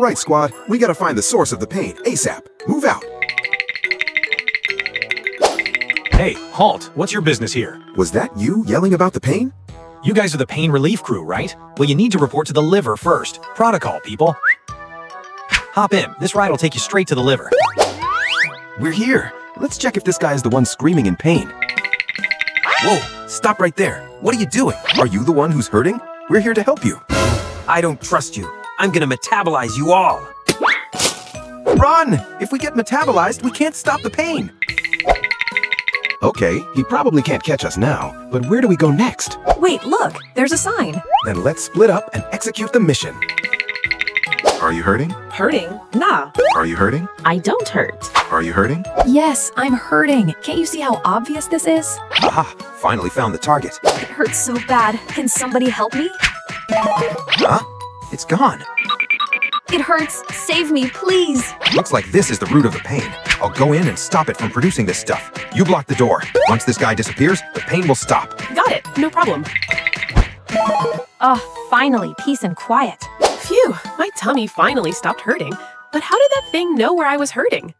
Alright squad, we gotta find the source of the pain ASAP. Move out. Hey, halt, what's your business here? Was that you yelling about the pain? You guys are the pain relief crew, right? Well, you need to report to the liver first. Protocol, people. Hop in, this ride will take you straight to the liver. We're here. Let's check if this guy is the one screaming in pain. Whoa, stop right there. What are you doing? Are you the one who's hurting? We're here to help you. I don't trust you. I'm gonna metabolize you all. Run! If we get metabolized, we can't stop the pain. Okay, he probably can't catch us now, but where do we go next? Wait, look, there's a sign. Then let's split up and execute the mission. Are you hurting? Hurting? Nah. Are you hurting? I don't hurt. Are you hurting? Yes, I'm hurting. Can't you see how obvious this is? Aha, finally found the target. It hurts so bad. Can somebody help me? Huh? It's gone. It hurts. Save me, please. Looks like this is the root of the pain. I'll go in and stop it from producing this stuff. You block the door. Once this guy disappears, the pain will stop. Got it. No problem. Oh, finally, peace and quiet. Phew, my tummy finally stopped hurting. But how did that thing know where I was hurting?